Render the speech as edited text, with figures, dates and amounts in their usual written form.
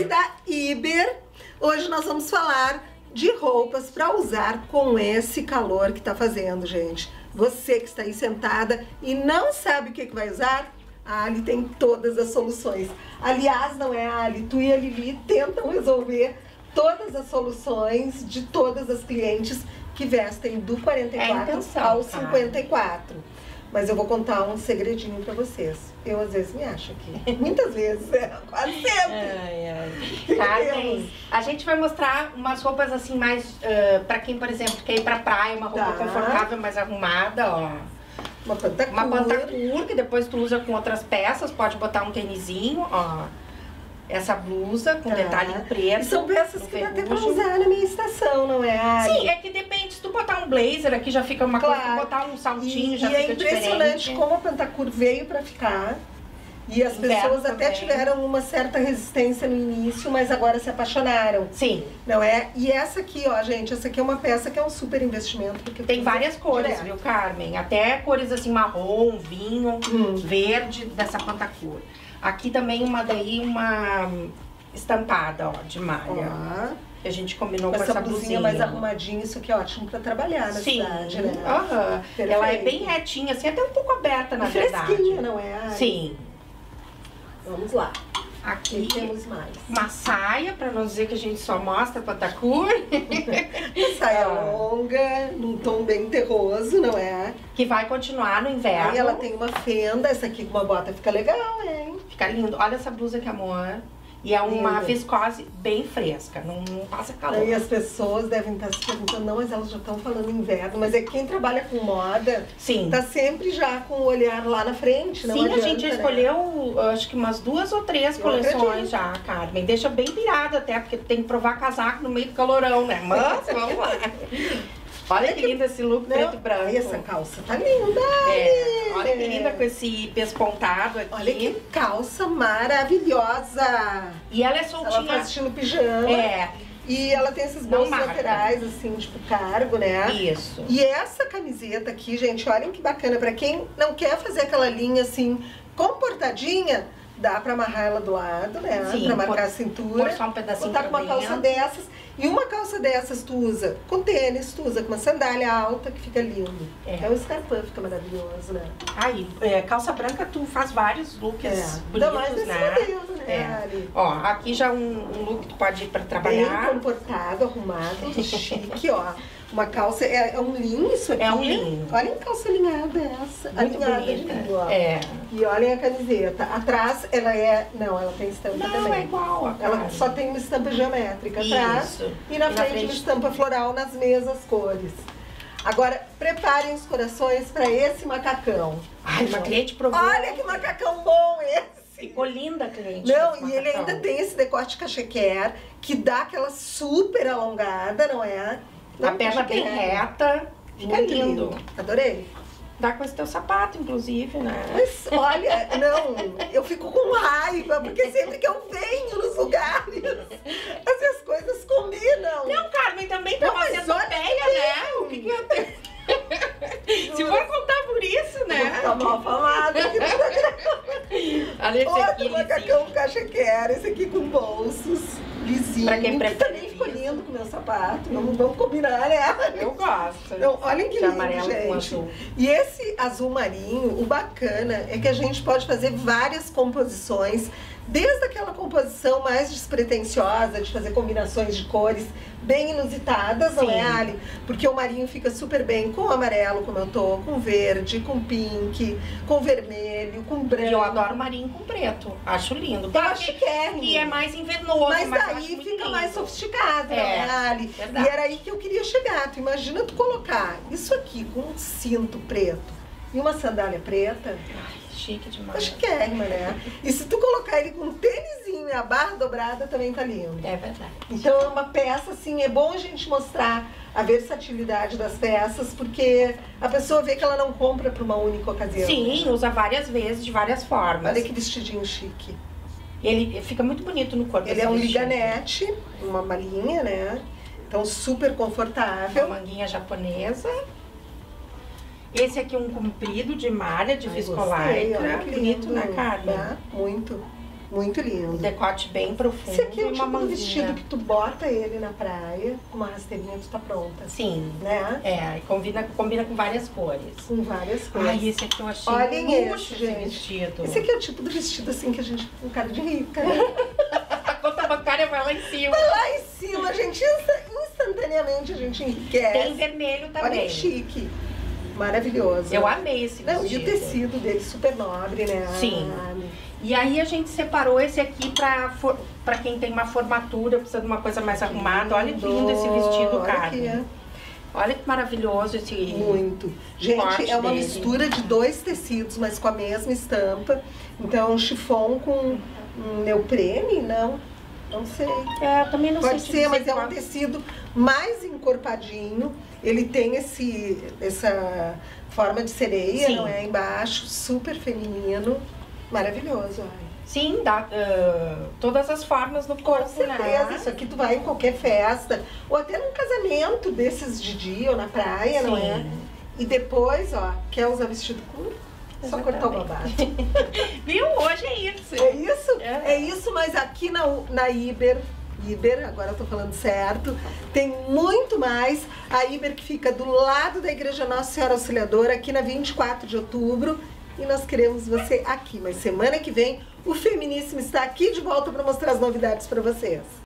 e da Iber. Hoje nós vamos falar de roupas para usar com esse calor que tá fazendo, gente. Você que está aí sentada e não sabe o que vai usar, a Ali tem todas as soluções. Aliás, não é a Ali, tu e a Lili tentam resolver todas as soluções de todas as clientes que vestem do 44 ao 54. Mas eu vou contar um segredinho pra vocês. Eu às vezes me acho aqui. Muitas vezes, quase sempre. Ai. A gente vai mostrar umas roupas assim mais... pra quem, por exemplo, quer ir pra praia, uma roupa confortável, mais arrumada, ó. Uma pantacur, que depois tu usa com outras peças. Pode botar um tenizinho, ó. Essa blusa com detalhe em preto. E são peças que dá até pra usar na minha estação, não é, Ari? Sim, é que depende. Se tu botar um blazer aqui já fica uma coisa, tu botar um saltinho já fica diferente. E é impressionante como a pantacur veio pra ficar. E as pessoas até tiveram uma certa resistência no início, mas agora se apaixonaram. Sim. Não é? E essa aqui, ó, gente, essa aqui é uma peça que é um super investimento. Porque tem várias cores, viu, Carmen? Até cores assim, marrom, vinho, verde, dessa pantacur. Aqui também uma daí, uma estampada, ó, de malha. Que a gente combinou com essa blusinha mais arrumadinha. Isso aqui é ótimo pra trabalhar na cidade, né? Ela é bem retinha, assim, até um pouco aberta, na verdade. Fresquinha, não é? Ai. Sim. Vamos lá. Aqui temos mais. Uma saia, pra não dizer que a gente só mostra pantacur. Saia longa, num tom bem terroso, não é? Que vai continuar no inverno. Aí ela tem uma fenda, essa aqui com uma bota fica legal, hein? Fica lindo. Olha essa blusa, que amor. E é uma viscose bem fresca, não passa calor. E as pessoas devem estar se perguntando, não, mas elas já estão falando inverno. Mas é que quem trabalha com moda, tá sempre já com o olhar lá na frente, não adianta, a gente escolheu, acho que umas 2 ou 3 coleções já, Carmen. Deixa bem pirada até, porque tem que provar casaco no meio do calorão, né? Mas vamos lá. Olha que lindo esse look preto e branco. E essa calça tá linda. Olha que linda com esse pespontado aqui. Olha que calça maravilhosa. E ela é soltinha. Ela faz estilo pijama. E ela tem esses bolsos laterais, assim, tipo cargo, né? Isso. E essa camiseta aqui, gente, olhem que bacana. Pra quem não quer fazer aquela linha, assim, comportadinha, dá pra amarrar ela do lado, né? Sim, pra marcar a cintura. Pôr só um pedacinho. Botar com uma calça dessas. E uma calça dessas tu usa com tênis, tu usa com uma sandália alta, que fica lindo. É um escarpão, fica maravilhoso, né? Aí, calça branca, tu faz vários looks bonitos, mais nesse modelo, né, Ari? Ó, aqui já um look que tu pode ir pra trabalhar. Bem comportado, arrumado, chique, ó. Uma calça, é um linho isso aqui. É um linho. Olhem que calça alinhada essa. Muito bonita. Lindo, ó. E olhem a camiseta. Atrás ela é... Não, ela tem estampa também. Não, é igual a cara. Ela só tem uma estampa geométrica atrás. E na frente uma estampa floral nas mesmas cores. Agora, preparem os corações para esse macacão. Ai, uma cliente provou. Olha que macacão bom esse. Ficou linda, cliente. Não, e ele ainda tem esse decote cachequer, que dá aquela super alongada, não é? A perna bem reta. Fica lindo. Adorei. Dá com esse teu sapato, inclusive, né? Mas olha, não, eu fico com raiva, porque sempre que eu venho nos lugares, as coisas combinam. Não, Carmen, também tá fazendo ideia, né? O que eu tenho? Se for contar por isso, né? Tá mal falado. Olha esse aqui, macacão cachequer, esse aqui com bolsos, lisinho. Pra quem prefere. Lindo com o meu sapato, vamos combinar, né? Eu gosto. Então, olha que lindo, amarelo, gente. Com azul. E esse azul marinho, o bacana é que a gente pode fazer várias composições, desde aquela composição mais despretensiosa, de fazer combinações de cores bem inusitadas, não é, Ali? Porque o marinho fica super bem com o amarelo, como eu tô, com verde, com pink, com vermelho, com branco. E eu adoro marinho com preto, acho lindo. Eu acho que é mais invernoso. Mas daí fica mais sofisticado, não é, Ali? Verdade. E era aí que eu queria chegar. Tu imagina tu colocar isso aqui com um cinto preto e uma sandália preta. Chique demais. Acho que é, né? E se tu colocar ele com um tênisinho e a barra dobrada, também tá lindo. É verdade. Então é uma peça, assim, é bom a gente mostrar a versatilidade das peças, porque a pessoa vê que ela não compra pra uma única ocasião. Sim, usa várias vezes, de várias formas. Olha que vestidinho chique. Ele fica muito bonito no corpo. Ele é um liganete, uma malinha, né? Então super confortável. Uma manguinha japonesa. Esse aqui é um comprido de malha, de viscolaicra. Olha que bonito, né, Carmen? Muito. Muito lindo. Um decote bem profundo. Esse aqui é o tipo de vestido que tu bota ele na praia, com uma rasteirinha, tu tá pronta. Sim. Né? É, e combina com várias cores. Com várias cores. Ai, esse aqui eu achei luxo, esse vestido. Esse aqui é o tipo do vestido, assim, que a gente tem um cara de rica, né? A conta bancária vai lá em cima. Vai lá em cima, a gente instantaneamente a gente enriquece. Tem vermelho também. Olha que chique. Maravilhoso. Eu amei esse vestido. Não, e o tecido dele super nobre, né? Sim. E aí a gente separou esse aqui pra quem tem uma formatura, precisa de uma coisa mais arrumada. Olha que lindo esse vestido, cara. Olha que maravilhoso esse... Muito. Gente, é uma mistura de dois tecidos, mas com a mesma estampa. Então, um chiffon com um neoprene, não sei. É, também não sei. Pode ser, mas é um tecido mais encorpadinho. Ele tem essa forma de sereia, não é? Embaixo, super feminino. Maravilhoso, olha. Sim, dá todas as formas no corpo, com certeza, né? Isso aqui tu vai em qualquer festa, ou até num casamento desses de dia, ou na praia, não é? E depois, ó, quer usar vestido curto? Só cortar o babado. Viu? Hoje é isso. É isso? É isso, mas aqui na Iber, agora eu tô falando certo, tem muito mais. A Iber que fica do lado da Igreja Nossa Senhora Auxiliadora, aqui na 24 de outubro. E nós queremos você aqui, mas semana que vem o Feminíssima está aqui de volta para mostrar as novidades para vocês.